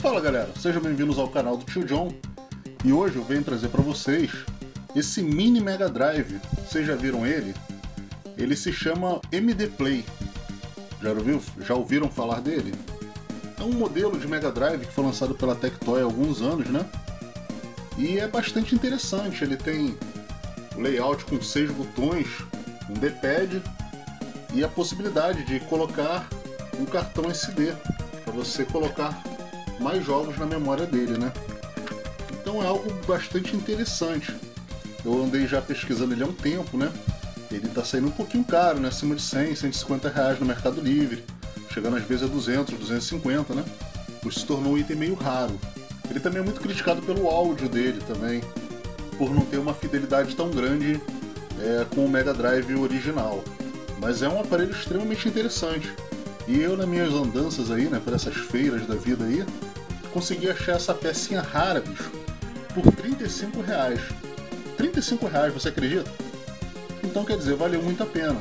Fala galera, sejam bem-vindos ao canal do Tio John. E hoje eu venho trazer para vocês esse mini Mega Drive. Vocês já viram ele? Ele se chama MD Play. Já ouviram falar dele? É um modelo de Mega Drive que foi lançado pela Tectoy há alguns anos, né? E é bastante interessante. Ele tem o layout com 6 botões, um D-pad e a possibilidade de colocar um cartão SD para você colocar mais jogos na memória dele, né? Então é algo bastante interessante. Eu andei já pesquisando ele há um tempo, né? Ele tá saindo um pouquinho caro, né? Acima de 100, 150 reais no Mercado Livre, chegando às vezes a 200, 250, né? Isso se tornou um item meio raro. Ele também é muito criticado pelo áudio dele também, por não ter uma fidelidade tão grande com o Mega Drive original. Mas é um aparelho extremamente interessante. E eu, nas minhas andanças aí, né, por essas feiras da vida aí, consegui achar essa pecinha rara, bicho, por 35 reais. 35 reais, você acredita? Então, quer dizer, valeu muito a pena.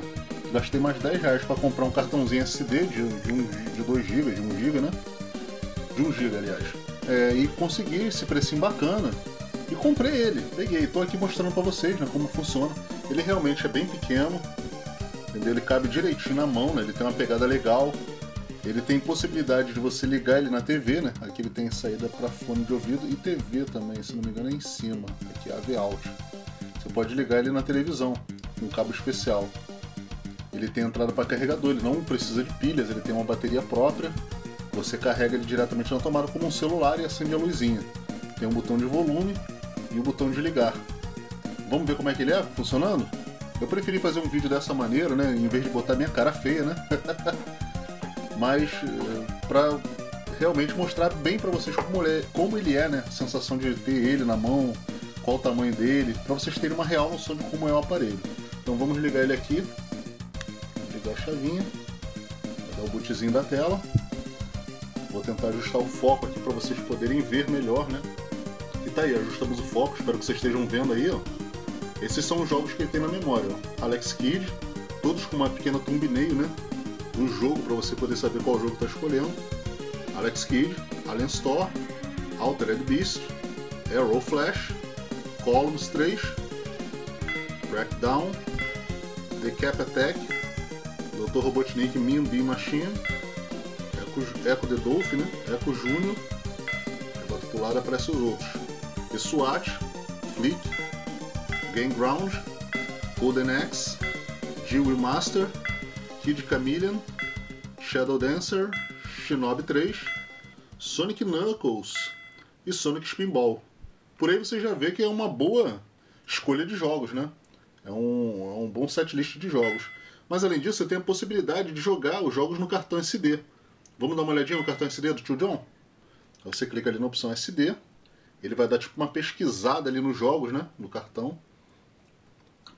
Gastei mais 10 reais para comprar um cartãozinho SD de 2 GB, de 1 GB, né? De 1 GB, aliás. E consegui esse precinho bacana e comprei ele. Peguei, tô aqui mostrando para vocês, né, como funciona. Ele realmente é bem pequeno. Ele cabe direitinho na mão, né? Ele tem uma pegada legal. Ele tem possibilidade de você ligar ele na TV, né? Aqui ele tem saída para fone de ouvido e TV também, se não me engano é em cima. Aqui é AV Out. Você pode ligar ele na televisão, com um cabo especial. Ele tem entrada para carregador, ele não precisa de pilhas, ele tem uma bateria própria. Você carrega ele diretamente na tomada como um celular e acende a luzinha. Tem um botão de volume e um botão de ligar. Vamos ver como é que ele é funcionando? Eu preferi fazer um vídeo dessa maneira, né, em vez de botar minha cara feia, né, mas pra realmente mostrar bem pra vocês como ele é, né, a sensação de ter ele na mão, qual o tamanho dele, pra vocês terem uma real noção de como é o aparelho. Então vamos ligar ele aqui, vamos ligar a chavinha, vai dar o bootzinho da tela, vou tentar ajustar o foco aqui pra vocês poderem ver melhor, né, e tá aí, ajustamos o foco, espero que vocês estejam vendo aí, ó. Esses são os jogos que ele tem na memória, ó. Alex Kidd, todos com uma pequena thumbnail, né, do jogo, para você poder saber qual jogo está escolhendo. Alex Kidd, Alien Store, Altered Beast, Arrow Flash, Columns 3, Breakdown, Cap Attack, Dr. Robotnik Mean Bean Machine, Echo the Dolphin, né, Echo Junior, bota pro lado, aparece os outros. E SWAT, Flick, Game Ground, Golden Axe, Jewel Master, Kid Chameleon, Shadow Dancer, Shinobi 3, Sonic Knuckles e Sonic Spinball. Por aí você já vê que é uma boa escolha de jogos, né? É um bom setlist de jogos. Mas além disso, você tem a possibilidade de jogar os jogos no cartão SD. Vamos dar uma olhadinha no cartão SD do Tio John? Então você clica ali na opção SD, ele vai dar tipo uma pesquisada ali nos jogos, né? No cartão.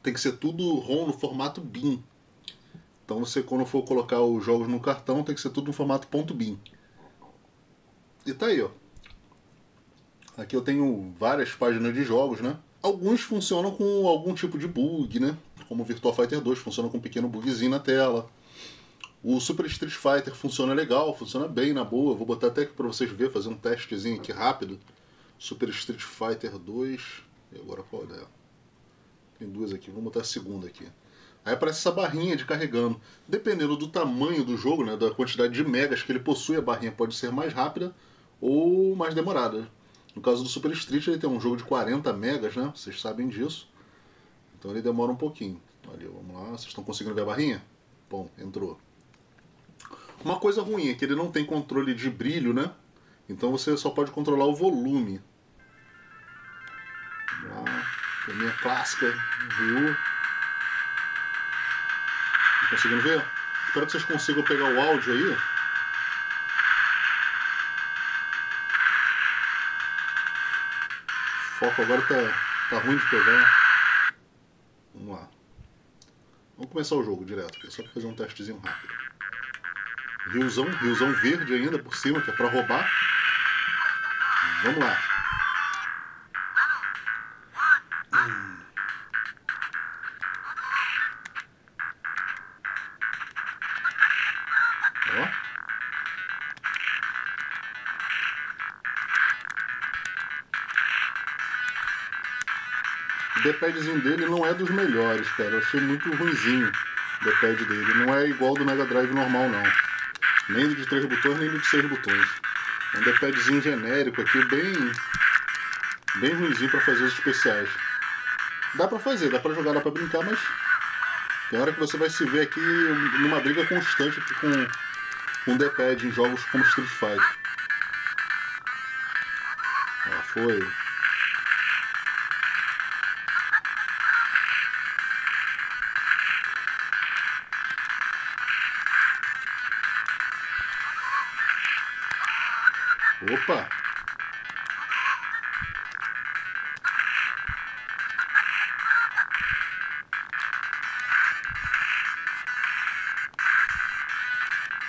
Tem que ser tudo ROM no formato BIM. Então você, quando for colocar os jogos no cartão, tem que ser tudo no formato .bin. E tá aí, ó. Aqui eu tenho várias páginas de jogos, né? Alguns funcionam com algum tipo de bug, né? Como o Virtua Fighter 2 funciona com um pequeno bugzinho na tela. O Super Street Fighter funciona legal, funciona bem, na boa. Vou botar até aqui pra vocês verem, fazer um testezinho aqui rápido. Super Street Fighter 2. E agora qual é? Tem duas aqui, vamos botar a segunda aqui. Aí aparece essa barrinha de carregando. Dependendo do tamanho do jogo, né, da quantidade de megas que ele possui, a barrinha pode ser mais rápida ou mais demorada. No caso do Super Street, ele tem um jogo de 40 megas, né? Vocês sabem disso. Então ele demora um pouquinho. Olha, vamos lá, vocês estão conseguindo ver a barrinha? Bom, entrou. Uma coisa ruim é que ele não tem controle de brilho, né? Então você só pode controlar o volume. Vamos lá. A minha clássica, viu? Tá conseguindo ver? Espero que vocês consigam pegar o áudio aí. O foco agora tá ruim de pegar. Vamos lá. Vamos começar o jogo direto, só pra fazer um testezinho rápido. Riozão verde ainda por cima, que é pra roubar. Vamos lá. O D-padzinho dele não é dos melhores, cara. Eu achei muito ruinzinho o D-pad dele. Não é igual do Mega Drive normal, não. Nem do de 3 botões, nem do de 6 botões. É um D-padzinho genérico aqui, bem ruinzinho pra fazer os especiais. Dá pra fazer, dá pra jogar, dá pra brincar, mas... tem hora que você vai se ver aqui numa briga constante com o D-pad em jogos como Street Fighter. Ah, foi... opa!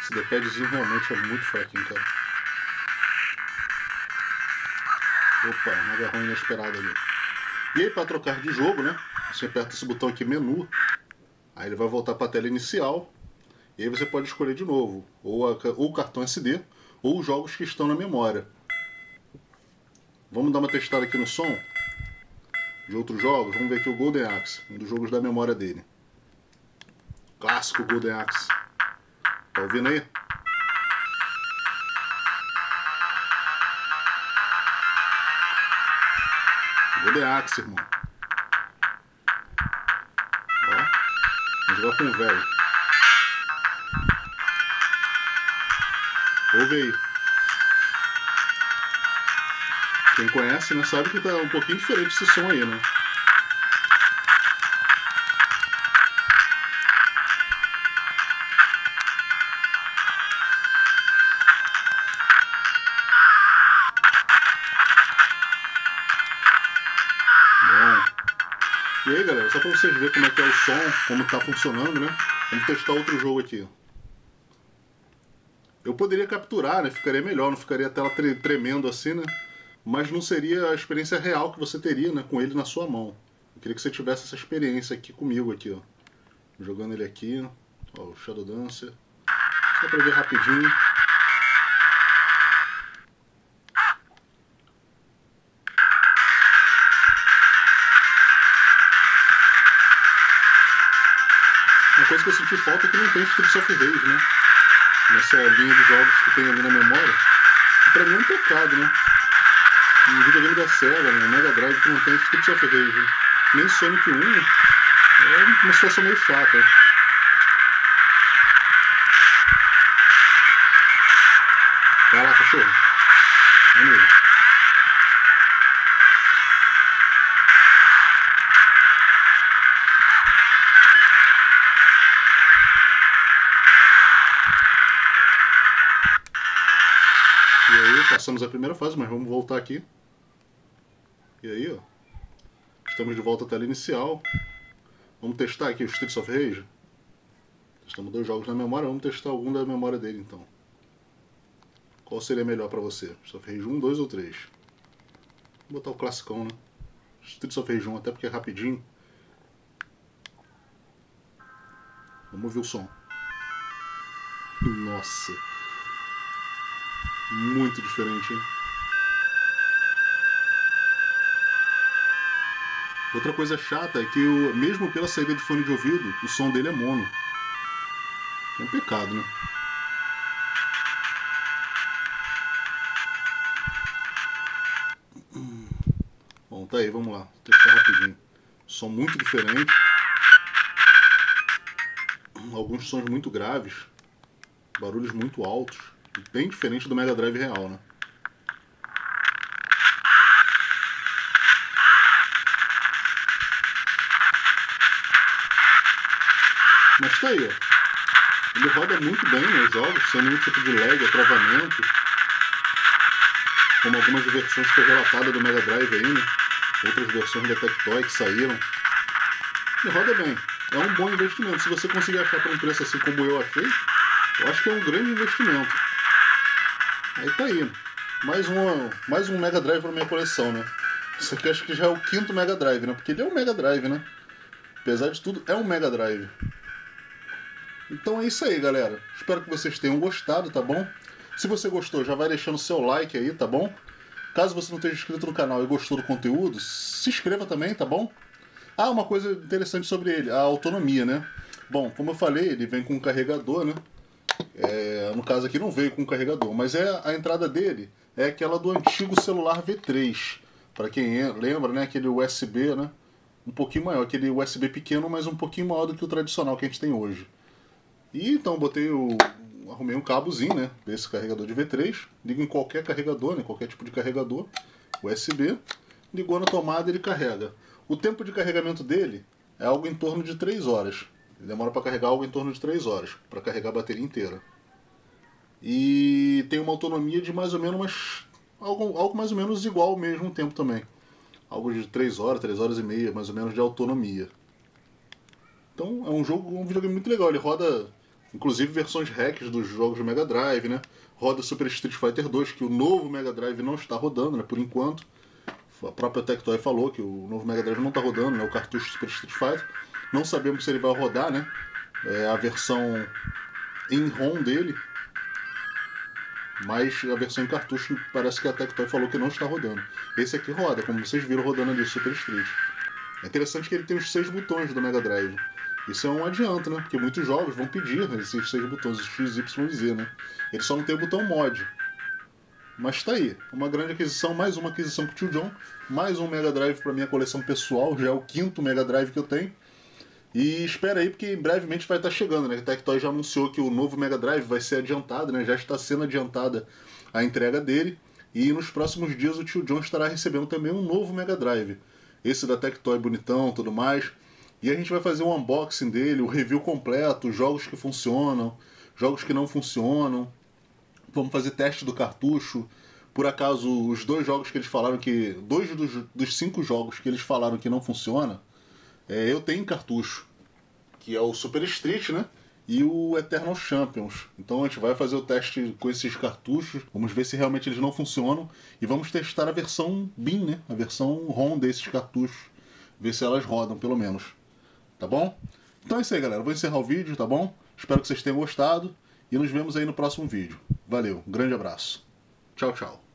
Esse D-padzinho realmente é muito fraquinho, cara. Opa, uma garra inesperada ali. E aí, para trocar de jogo, né? Você aperta esse botão aqui, menu. Aí ele vai voltar para a tela inicial. E aí você pode escolher de novo. Ou o cartão SD. Ou jogos que estão na memória. Vamos dar uma testada aqui no som de outros jogos. Vamos ver aqui o Golden Axe, um dos jogos da memória dele. Clássico Golden Axe. Tá ouvindo aí? Golden Axe, irmão. Ó, vamos jogar com o velho. Ouve aí. Quem conhece, né, sabe que tá um pouquinho diferente esse som aí, né? Bom. E aí, galera, só pra vocês verem como é que é o som, como tá funcionando, né? Vamos testar outro jogo aqui. Eu poderia capturar, né? Ficaria melhor, não ficaria a tela tremendo assim, né? Mas não seria a experiência real que você teria, né? Com ele na sua mão. Eu queria que você tivesse essa experiência aqui comigo, aqui, ó. Jogando ele aqui, ó, o Shadow Dancer. Só pra ver rapidinho. Uma coisa que eu senti falta é que não tem Streets of Rage, né? Nessa linha de jogos que tem ali na memória, que pra mim é um pecado, né? Um videogame da Sega, né? Mega Drive que não tem Streets of Rage, né? Nem Sonic 1 é uma situação meio chata. Caraca, cachorro. Maneiro. Passamos a primeira fase, mas vamos voltar aqui. E aí, ó. Estamos de volta à tela inicial. Vamos testar aqui o Streets of Rage. Testamos dois jogos na memória, vamos testar algum da memória dele, então. Qual seria melhor pra você? Streets of Rage 1, 2 ou 3? Vou botar o classicão, né? Streets of Rage 1, até porque é rapidinho. Vamos ouvir o som. Nossa! Muito diferente, hein? Outra coisa chata é que, mesmo pela saída de fone de ouvido, o som dele é mono. É um pecado, né? Bom, tá aí, vamos lá. Vou testar rapidinho. Som muito diferente. Alguns sons muito graves. Barulhos muito altos. Bem diferente do Mega Drive real, né? Mas tá aí, ó. Ele roda muito bem nos jogos, sem nenhum tipo de lag ou travamento. Como algumas versões que foi relatada do Mega Drive aí, né? Outras versões da Tectoy que saíram. Ele roda bem. É um bom investimento. Se você conseguir achar por um preço assim como eu achei, eu acho que é um grande investimento. Aí tá aí, mais um Mega Drive pra minha coleção, né? Isso aqui acho que já é o quinto Mega Drive, né? Porque ele é um Mega Drive, né? Apesar de tudo, é um Mega Drive. Então é isso aí, galera. Espero que vocês tenham gostado, tá bom? Se você gostou, já vai deixando o seu like aí, tá bom? Caso você não esteja inscrito no canal e gostou do conteúdo, se inscreva também, tá bom? Ah, uma coisa interessante sobre ele, a autonomia, né? Bom, como eu falei, ele vem com um carregador, né? É, no caso aqui não veio com um carregador, mas é a entrada dele é aquela do antigo celular V3. Para quem lembra, né? Aquele USB, né? Um pouquinho maior, aquele USB pequeno, mas um pouquinho maior do que o tradicional que a gente tem hoje. E então botei o... arrumei um cabozinho, né, desse carregador de V3, ligo em qualquer carregador, né, qualquer tipo de carregador, USB, ligou na tomada e ele carrega. O tempo de carregamento dele é algo em torno de 3 horas. Ele demora para carregar algo em torno de 3 horas, para carregar a bateria inteira. E tem uma autonomia de mais ou menos, algo mais ou menos igual ao mesmo tempo também. Algo de 3 horas e meia, mais ou menos, de autonomia. Então é um jogo, um videogame muito legal, ele roda... inclusive versões hacks dos jogos do Mega Drive, né? Roda Super Street Fighter 2, que o novo Mega Drive não está rodando, né? Por enquanto. A própria Tectoy falou que o novo Mega Drive não está rodando, né? O cartucho Super Street Fighter. Não sabemos se ele vai rodar, né? É a versão em ROM dele. Mas a versão em cartucho parece que a Tectoy falou que não está rodando. Esse aqui roda, como vocês viram rodando ali, Super Street. É interessante que ele tem os 6 botões do Mega Drive. Isso é um adianto, né? Porque muitos jogos vão pedir esses 6 botões, os X, Y, Z, né? Ele só não tem o botão mod. Mas tá aí. Uma grande aquisição, mais uma aquisição pro Tio John. Mais um Mega Drive pra minha coleção pessoal. Já é o 5º Mega Drive que eu tenho. E espera aí, porque brevemente vai estar chegando, né? A Tectoy já anunciou que o novo Mega Drive vai ser adiantado, né? Já está sendo adiantada a entrega dele. E nos próximos dias o Tio John estará recebendo também um novo Mega Drive. Esse da Tectoy bonitão e tudo mais. E a gente vai fazer um unboxing dele, o review completo, jogos que funcionam, jogos que não funcionam. Vamos fazer teste do cartucho. Por acaso, os 2 jogos que eles falaram que... 2 dos 5 jogos que eles falaram que não funciona, eu tenho em cartucho. Que é o Super Street, né? E o Eternal Champions. Então a gente vai fazer o teste com esses cartuchos. Vamos ver se realmente eles não funcionam. E vamos testar a versão BIM, né? A versão ROM desses cartuchos. Ver se elas rodam, pelo menos. Tá bom? Então é isso aí, galera. Vou encerrar o vídeo, tá bom? Espero que vocês tenham gostado. E nos vemos aí no próximo vídeo. Valeu. Um grande abraço. Tchau, tchau.